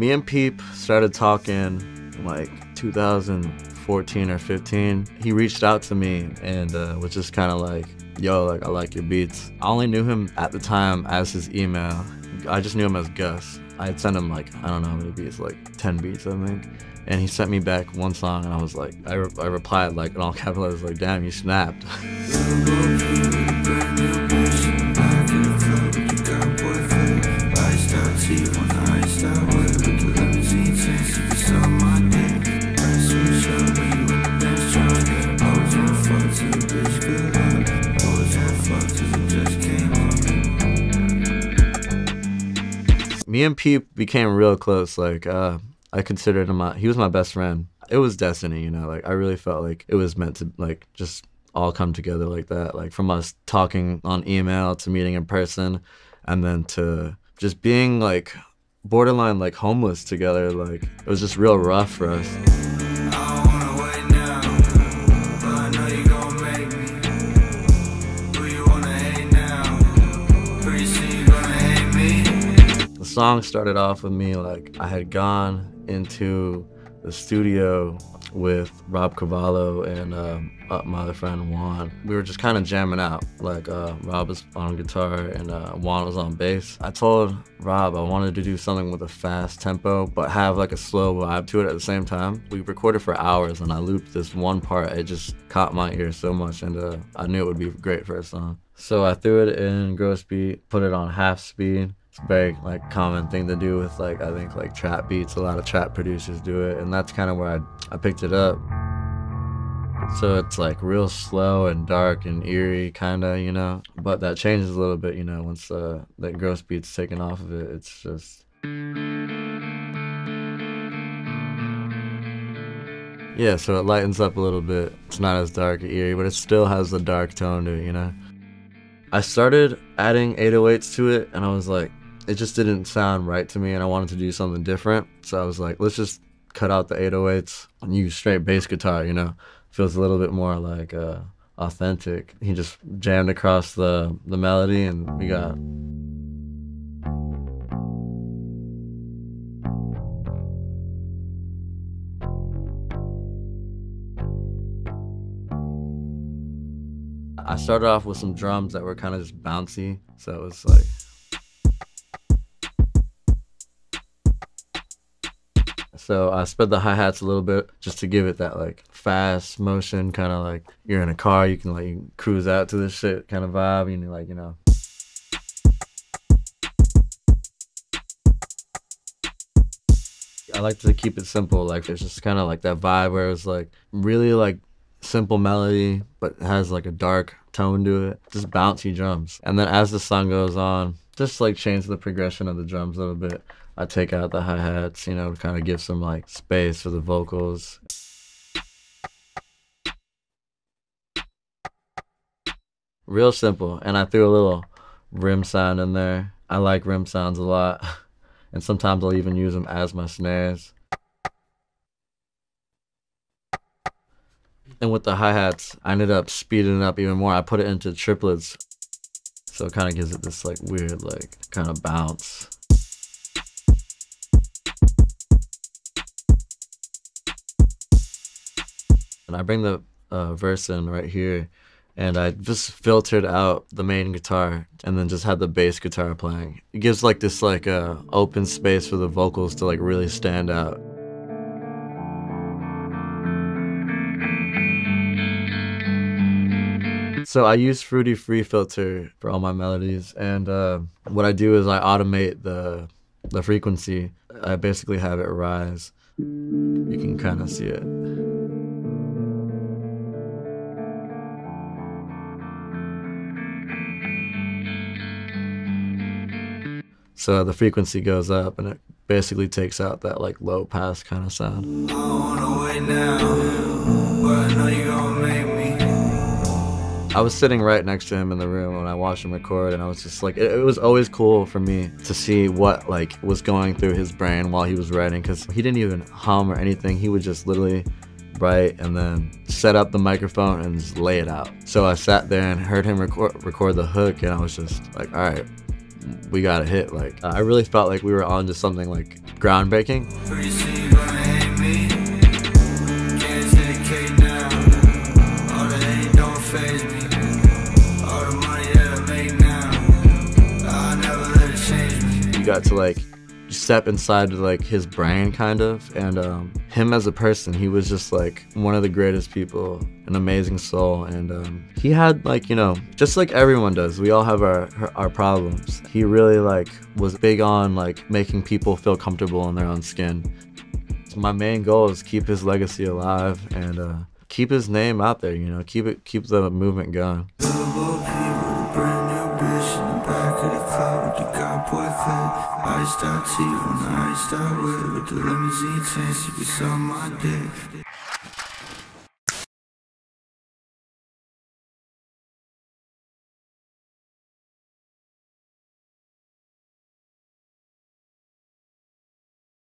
Me and Peep started talking in like 2014 or 15. He reached out to me and was just kind of like, yo, like, I like your beats. I only knew him at the time as his email. I just knew him as Gus. I had sent him like, I don't know how many beats, like 10 beats, I think. And he sent me back one song and I was like, I replied like in all capital letters, like, damn, you snapped. Me and Peep became real close. Like, I considered him he was my best friend. It was destiny, you know, like I really felt like it was meant to like just all come together like that. Like from us talking on email to meeting in person and then to just being like borderline like homeless together. Like it was just real rough for us. The song started off with me like I had gone into the studio with Rob Cavallo and my other friend Juan. We were just kind of jamming out. Like Rob was on guitar and Juan was on bass. I told Rob I wanted to do something with a fast tempo but have like a slow vibe to it at the same time. We recorded for hours and I looped this one part. It just caught my ear so much and I knew it would be great for a song. So I threw it in Gross Beat, put it on half speed. It's a very like common thing to do with like I think like trap beats. A lot of trap producers do it, and that's kind of where I picked it up. So it's like real slow and dark and eerie, kind of, you know. But that changes a little bit, you know, once that Gross Beat's taken off of it. It's just, yeah. So it lightens up a little bit. It's not as dark and eerie, but it still has the dark tone to it, you know. I started adding 808s to it, and I was like, it just didn't sound right to me and I wanted to do something different. So I was like, let's just cut out the 808s and use straight bass guitar, you know? Feels a little bit more like authentic. He just jammed across the melody and we got... I started off with some drums that were kind of just bouncy, so it was like... So I sped the hi-hats a little bit just to give it that like fast motion, kind of like you're in a car, you can like cruise out to this shit kind of vibe, and you're like, you know. I like to keep it simple, like there's just kind of like that vibe where it's like really like simple melody, but has like a dark tone to it, just bouncy drums. And then as the song goes on, just like change the progression of the drums a little bit. I take out the hi-hats, you know, to kind of give some like space for the vocals. Real simple, and I threw a little rim sound in there. I like rim sounds a lot, and sometimes I'll even use them as my snares. And with the hi-hats, I ended up speeding it up even more. I put it into triplets. So it kind of gives it this like weird, like kind of bounce. And I bring the verse in right here and I just filtered out the main guitar and then just had the bass guitar playing. It gives like this like open space for the vocals to like really stand out. So I use Fruity Free Filter for all my melodies, and what I do is I automate the frequency. I basically have it rise. You can kind of see it. So the frequency goes up, and it basically takes out that like low pass kind of sound. I wanna wait now, but I know you gonna make me. I was sitting right next to him in the room when I watched him record, and I was just like, it was always cool for me to see what like was going through his brain while he was writing, because he didn't even hum or anything. He would just literally write and then set up the microphone and just lay it out. So I sat there and heard him record the hook, and I was just like, all right, we got a hit. Like, I really felt like we were on to something like groundbreaking. You got to like step inside like his brain kind of, and him as a person, he was just like one of the greatest people, an amazing soul, and he had like, you know, just like everyone does, we all have our problems. He really like was big on like making people feel comfortable in their own skin. So my main goal is keep his legacy alive and keep his name out there, you know, keep the movement going. I start with the limousine, you be so my dick.